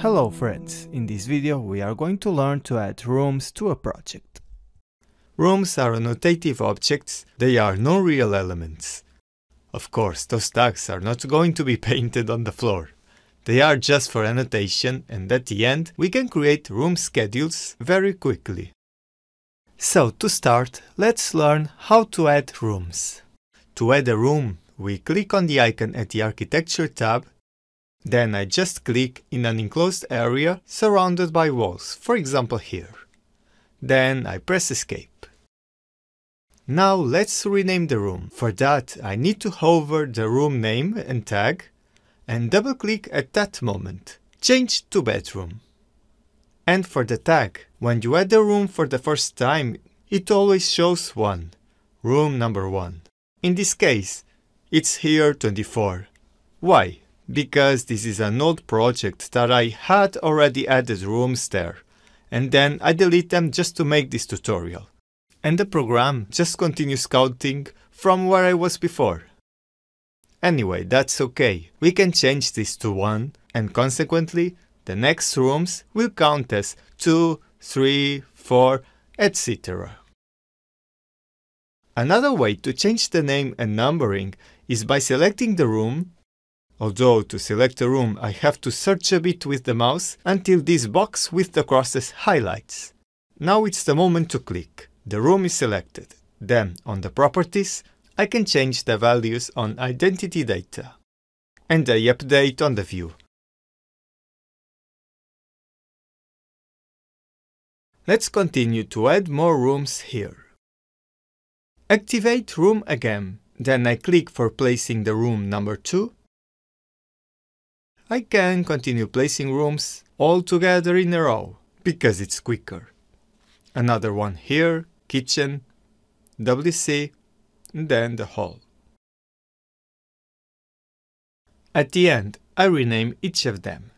Hello friends, in this video we are going to learn to add rooms to a project. Rooms are annotative objects, they are no real elements. Of course, those tags are not going to be painted on the floor. They are just for annotation, and at the end we can create room schedules very quickly. So to start, let's learn how to add rooms. To add a room, we click on the icon at the Architecture tab. Then I just click in an enclosed area surrounded by walls, for example here. Then I press escape. Now let's rename the room. For that I need to hover the room name and tag and double click at that moment. Change to bedroom. And for the tag, when you add a room for the first time, it always shows 1, room number 1. In this case, it's here 24. Why? Because this is an old project that I had already added rooms there, and then I delete them just to make this tutorial. And the program just continues counting from where I was before. Anyway, that's okay, we can change this to 1, and consequently, the next rooms will count as 2, 3, 4, etc. Another way to change the name and numbering is by selecting the room. Although to select a room I have to search a bit with the mouse until this box with the crosses highlights. Now it's the moment to click. The room is selected. Then on the properties I can change the values on identity data. And I update on the view. Let's continue to add more rooms here. Activate room again. Then I click for placing the room number 2. I can continue placing rooms all together in a row, because it's quicker. Another one here, kitchen, WC, and then the hall. At the end, I rename each of them.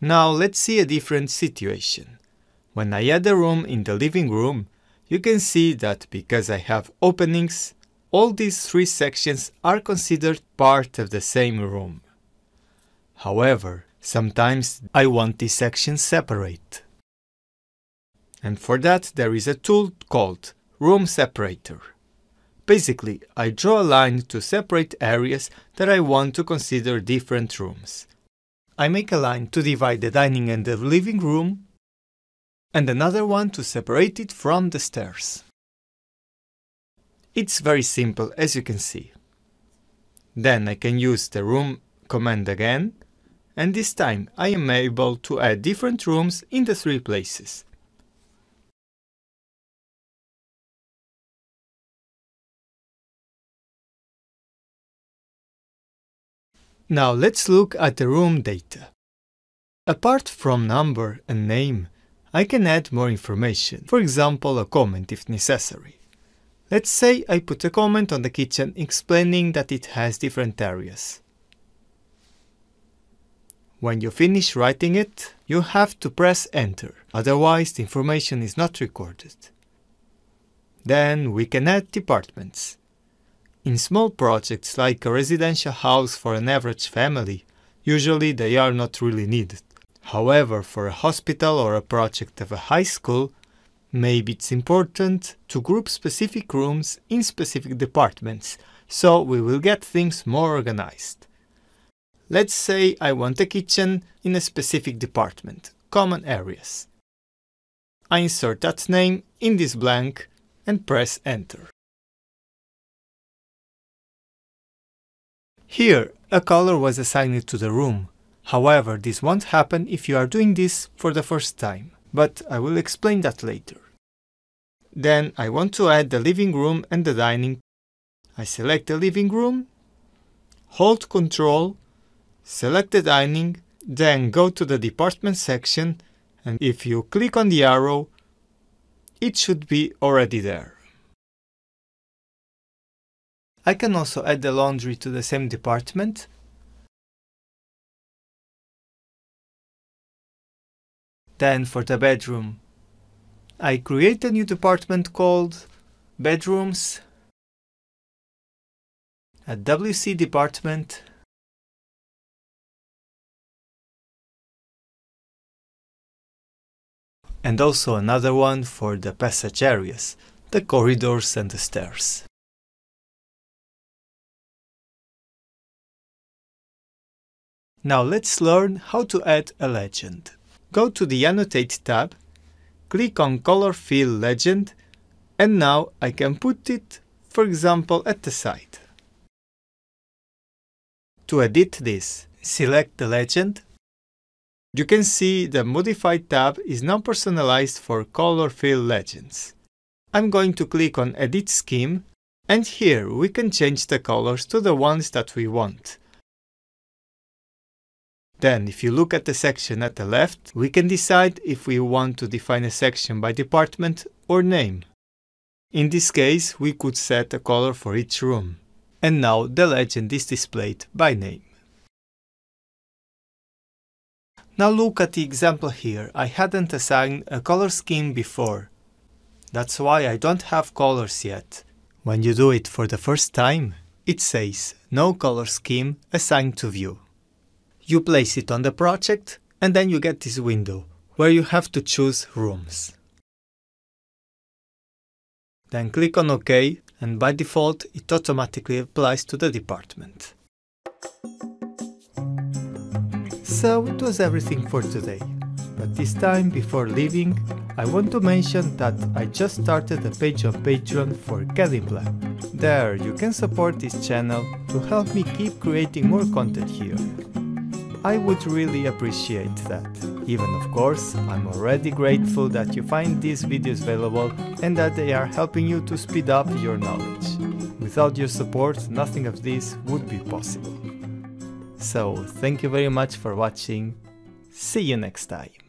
Now let's see a different situation. When I add a room in the living room, you can see that because I have openings, all these 3 sections are considered part of the same room. However, sometimes I want these sections separate. And for that there is a tool called Room Separator. Basically, I draw a line to separate areas that I want to consider different rooms. I make a line to divide the dining and the living room, and another one to separate it from the stairs. It's very simple, as you can see. Then I can use the room command again, and this time I am able to add different rooms in the 3 places. Now let's look at the room data. Apart from number and name, I can add more information, for example a comment if necessary. Let's say I put a comment on the kitchen explaining that it has different areas. When you finish writing it, you have to press enter, otherwise the information is not recorded. Then we can add departments. In small projects like a residential house for an average family, usually they are not really needed. However, for a hospital or a project of a high school, maybe it's important to group specific rooms in specific departments, so we will get things more organized. Let's say I want a kitchen in a specific department, common areas. I insert that name in this blank and press enter. Here, a color was assigned to the room. However, this won't happen if you are doing this for the first time, but I will explain that later. Then I want to add the living room and the dining. I select the living room, hold Ctrl, select the dining, then go to the department section, and if you click on the arrow, it should be already there. I can also add the laundry to the same department. Then for the bedroom, I create a new department called Bedrooms, a WC department. And also another one for the passage areas, the corridors and the stairs. Now let's learn how to add a legend. Go to the Annotate tab, click on Color Fill Legend, and now I can put it, for example, at the side. To edit this, select the legend. You can see the Modify tab is now personalized for color fill legends. I'm going to click on Edit Scheme, and here we can change the colors to the ones that we want. Then, if you look at the section at the left, we can decide if we want to define a section by department or name. In this case, we could set a color for each room. And now the legend is displayed by name. Now look at the example here. I hadn't assigned a color scheme before. That's why I don't have colors yet. When you do it for the first time, it says no color scheme assigned to view. You place it on the project and then you get this window where you have to choose rooms. Then click on OK, and by default it automatically applies to the department. So it was everything for today, but this time before leaving I want to mention that I just started a page on Patreon for CAD in Black. There you can support this channel to help me keep creating more content here. I would really appreciate that. Even of course, I'm already grateful that you find these videos available and that they are helping you to speed up your knowledge. Without your support, nothing of this would be possible. So, thank you very much for watching. See you next time.